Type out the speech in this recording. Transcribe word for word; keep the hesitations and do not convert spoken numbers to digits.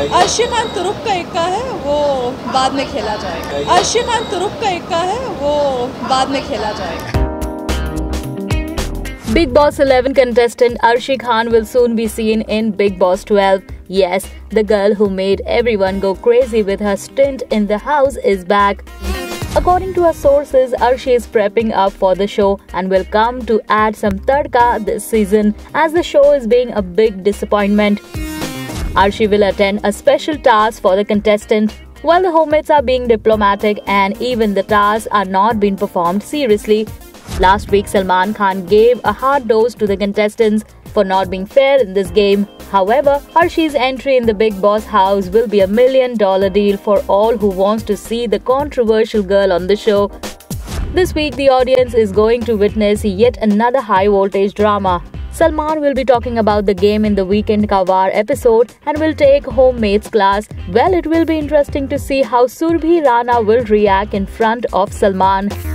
अर्शी खान तुरुप का इक्का है, वो बाद में खेला जाएगा। अर्शी खान तुरुप का इक्का है, वो बाद में खेला जाएगा। Bigg Boss eleven contestant Arshi Khan will soon be seen in Bigg Boss twelve. Yes, the girl who made everyone go crazy with her stint in the house is back. According to our sources, Arshi is prepping up for the show and will come to add some tadka this season, as the show is being a big disappointment. Arshi will attend a special task for the contestant. While the homemates are being diplomatic and even the tasks are not being performed seriously. Last week, Salman Khan gave a hard dose to the contestants for not being fair in this game. However, Arshi's entry in the Bigg Boss house will be a million dollar deal for all who wants to see the controversial girl on the show. This week, the audience is going to witness yet another high voltage drama. Salman will be talking about the game in the Weekend Ka War episode and will take homemates class. Well, it will be interesting to see how Surbhi Rana will react in front of Salman.